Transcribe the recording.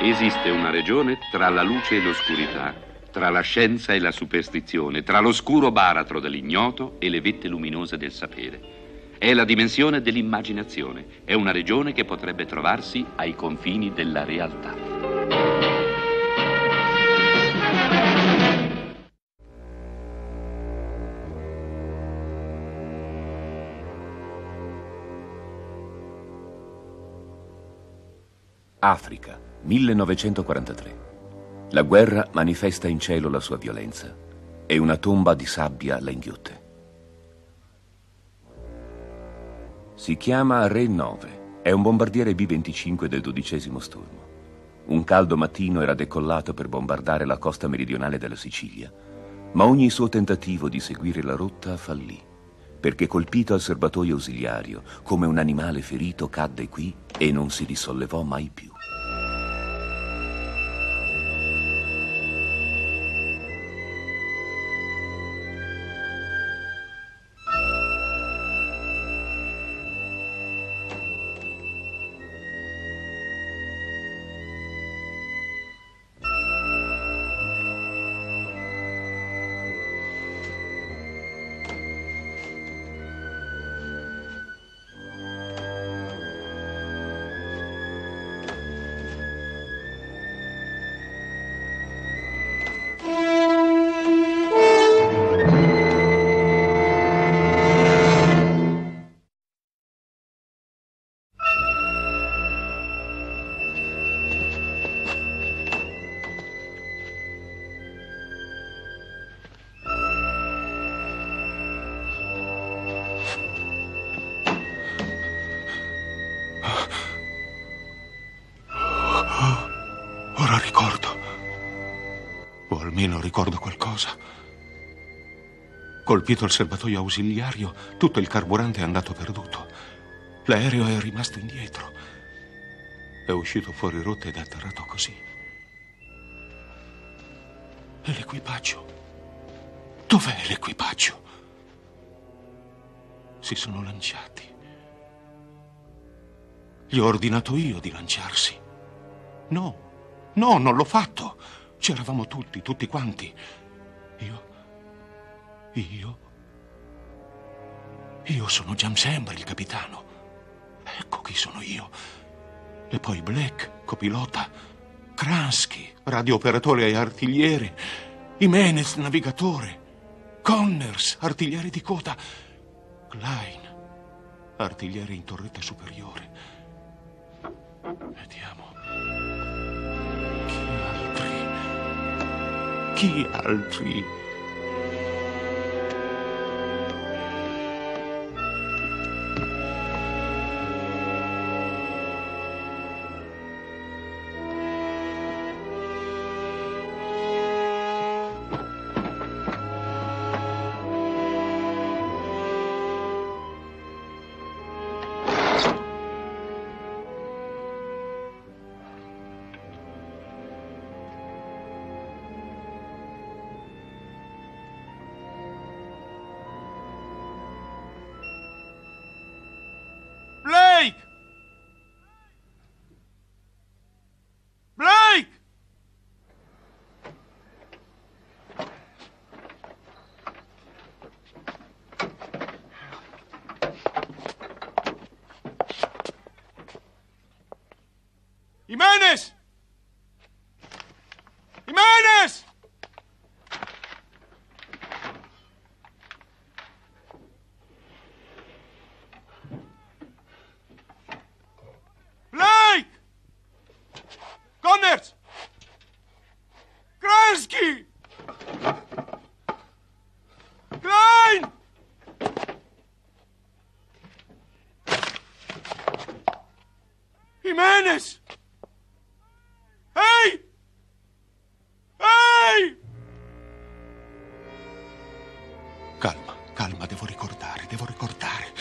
Esiste una regione tra la luce e l'oscurità, tra la scienza e la superstizione, tra l'oscuro baratro dell'ignoto e le vette luminose del sapere. È la dimensione dell'immaginazione, è una regione che potrebbe trovarsi ai confini della realtà. Africa, 1943. La guerra manifesta in cielo la sua violenza e una tomba di sabbia la inghiotte. Si chiama Re 9, è un bombardiere B-25 del 12° stormo. Un caldo mattino era decollato per bombardare la costa meridionale della Sicilia, ma ogni suo tentativo di seguire la rotta fallì, perché colpito al serbatoio ausiliario, come un animale ferito cadde qui e non si risollevò mai più. Almeno ricordo qualcosa. Colpito il serbatoio ausiliario, tutto il carburante è andato perduto. L'aereo è rimasto indietro. È uscito fuori rotta ed è atterrato così. E l'equipaggio? Dov'è l'equipaggio? Si sono lanciati. Gli ho ordinato io di lanciarsi. No, non l'ho fatto. C'eravamo tutti quanti. Io sono James Embry, il capitano. Ecco chi sono io. E poi Black, copilota, Kransky, radiooperatore e artigliere, Jimenez, navigatore, Connors, artigliere di coda, Klein, artigliere in torretta superiore. Vediamo... Chi altri? Jimenez! Blake! Connors! Kransky! Klein! Jimenez! Calma, devo ricordare.